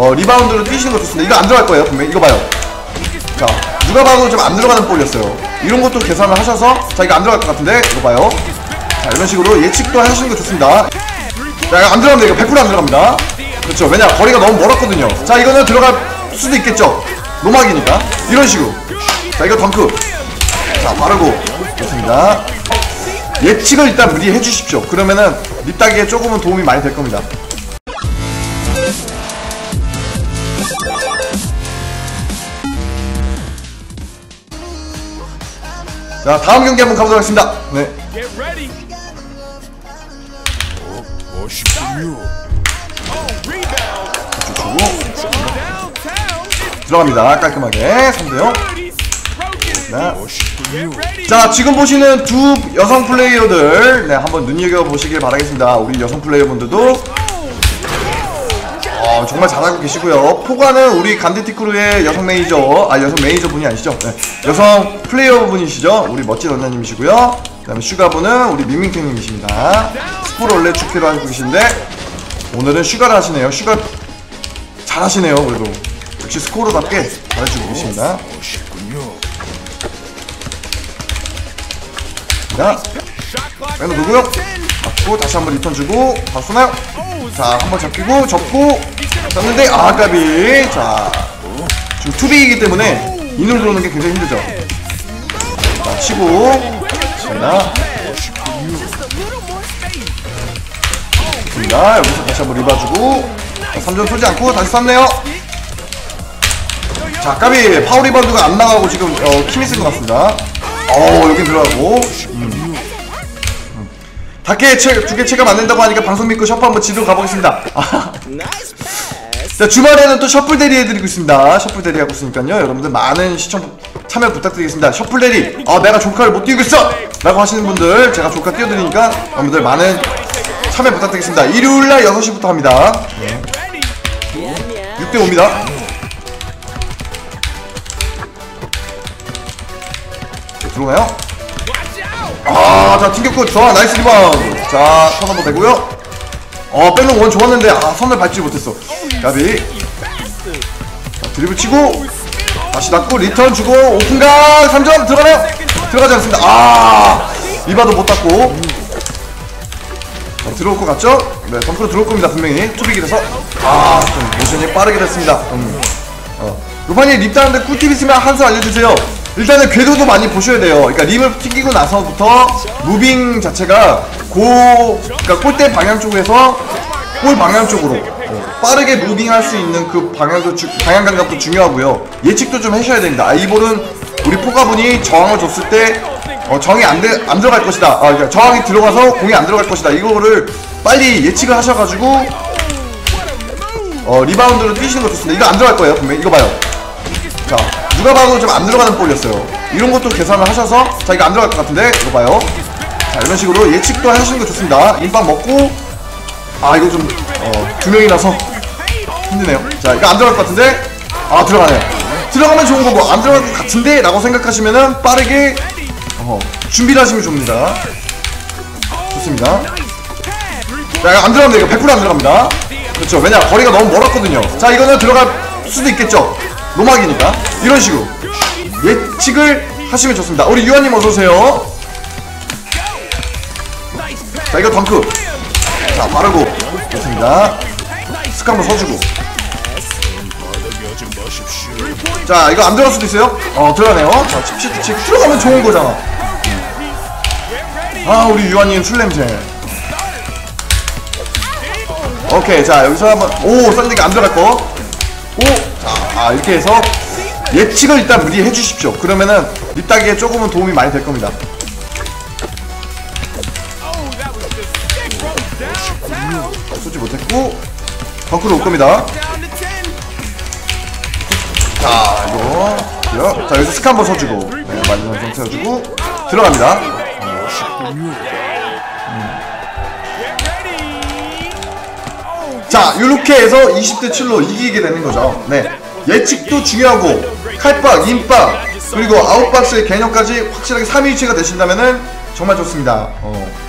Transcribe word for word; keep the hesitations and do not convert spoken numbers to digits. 어, 리바운드로 뛰시는 거 좋습니다. 이거 안 들어갈 거예요, 분명히. 이거 봐요. 자, 누가 봐도 좀 안 들어가는 볼이었어요. 이런 것도 계산을 하셔서, 자, 이거 안 들어갈 것 같은데, 이거 봐요. 자, 이런 식으로 예측도 하시는 거 좋습니다. 자, 이거 안 들어갑니다. 이거 백 퍼센트 안 들어갑니다. 그렇죠. 왜냐, 거리가 너무 멀었거든요. 자, 이거는 들어갈 수도 있겠죠. 노막이니까. 이런 식으로. 자, 이거 덩크. 자, 빠르고. 좋습니다. 예측을 일단 무리해 주십시오. 그러면은 밑따기에 조금은 도움이 많이 될 겁니다. 자, 다음 경기 한번 가보도록 하겠습니다. 네. 들어갑니다. 깔끔하게. 삼 대 영. 자, 지금 보시는 두 여성 플레이어들, 네, 한번 눈여겨보시길 바라겠습니다. 우리 여성 플레이어분들도 어, 정말 잘하고 계시고요. 포가는 우리 간디티크루의 여성 매니저, 아, 여성 매니저 분이 아니시죠? 네. 여성 플레이어 분이시죠? 우리 멋진 언니님이시고요. 그 다음에 슈가분은 우리 민민탱님이십니다. 스포를 원래 축제로 하고 계신데, 오늘은 슈가를 하시네요. 슈가 잘하시네요, 그래도. 역시 스코어답게 잘해주고 계십니다. 자, 맨 누구요? 잡고 다시 한번 리턴 주고 바로 쏘나요? 자, 한번 잡히고 접고 잡는데 아, 까비. 자, 지금 투비이기 때문에 인으로 들어오는 게 굉장히 힘들죠. 자, 치고 좋습니다. 좋습니다. 여기서 다시 한번 리바주고 삼 점 쏘지 않고 다시 쐈네요. 자, 까비. 파울 리바운드가 안 나가고 지금 어, 킴이 쓴 것 같습니다. 어, 여긴 들어가고. 음. 음. 닭에 두 개 체감 안 된다고 하니까 방송 믿고 셔플 한번 지도로 가보겠습니다. 아. 자, 주말에는 또 셔플 대리 해드리고 있습니다. 셔플 대리 하고 있으니까요. 여러분들 많은 시청 참여 부탁드리겠습니다. 셔플 대리. 아, 내가 조카를 못 띄우고 있어! 라고 하시는 분들 제가 조카 띄워드리니까 여러분들 많은 참여 부탁드리겠습니다. 일요일날 여섯 시부터 합니다. 네. 육 대 오입니다. 들어가요? 아, 자, 튕겼고, 좋아, 나이스 리바운드. 자, 턴 한번 되고요. 어, 백롱 원 좋았는데, 아, 선을 밟지 못했어. 가비. 자, 드리블 치고, 다시 놨고, 리턴 주고, 오픈각, 삼 점, 들어가네요. 들어가지 않습니다. 아, 리바도 못 땄고. 자, 들어올 것 같죠? 네, 덤프로 들어올 겁니다, 분명히. 투빅이라서. 아, 좀 모션이 빠르게 됐습니다. 음. 어. 루팡이 립 따는데 꿀팁 있으면 한 수 알려주세요. 일단은 궤도도 많이 보셔야 돼요. 그러니까 립을 튕기고 나서부터 무빙 자체가 고, 그러니까 골대 방향 쪽에서 골 방향 쪽으로 빠르게 무빙할 수 있는 그 방향도 주, 방향 감각도 중요하고요. 예측도 좀 하셔야 됩니다. 아, 이 볼은 우리 포가분이 저항을 줬을 때 어, 저항이 안, 되, 안 들어갈 것이다. 아, 그러니까 저항이 들어가서 공이 안 들어갈 것이다. 이거를 빨리 예측을 하셔가지고 어, 리바운드로 뛰시는 거 좋습니다. 이거 안 들어갈 거예요, 분명히. 이거 봐요. 자, 누가 봐도 좀 안 들어가는 볼이었어요. 이런 것도 계산을 하셔서, 자, 이거 안 들어갈 것 같은데, 이거 봐요. 자, 이런 식으로 예측도 하시는 게 좋습니다. 인빵 먹고, 아, 이거 좀, 어, 두 명이라서 힘드네요. 자, 이거 안 들어갈 것 같은데, 아, 들어가네요. 들어가면 좋은 거고, 안 들어갈 것 같은데, 라고 생각하시면은 빠르게, 어, 준비를 하시면 좋습니다. 좋습니다. 자, 이거 안 들어갑니다. 이거 백 퍼센트 안 들어갑니다. 그렇죠. 왜냐, 거리가 너무 멀었거든요. 자, 이거는 들어갈 수도 있겠죠. 노막이니까. 이런 식으로 예측을 하시면 좋습니다. 우리 유아님 어서오세요. 자, 이거 덩크. 자, 빠르고. 좋습니다. 스카 한번 서주고. 자, 이거 안 들어갈 수도 있어요. 어, 들어가네요. 자, 칩칩 칩. 들어가면 좋은 거잖아. 아, 우리 유아님 술냄새. 오케이. 자, 여기서 한번. 오, 썬데가 안 들어갈 거. 오! 자, 아, 이렇게 해서 예측을 일단 무리해 주십시오. 그러면은 밑따기에 조금은 도움이 많이 될 겁니다. 쏘지 못했고, 덩크로 올 겁니다. 자, 이거. 자, 여기서 스카 한번 서주고, 네, 만전성 세워주고, 들어갑니다. 자, 요렇게 해서 이십 대 칠로 이기게 되는 거죠. 네. 예측도 중요하고, 칼박, 인박, 그리고 아웃박스의 개념까지 확실하게 삼위일체가 되신다면은 정말 좋습니다. 어.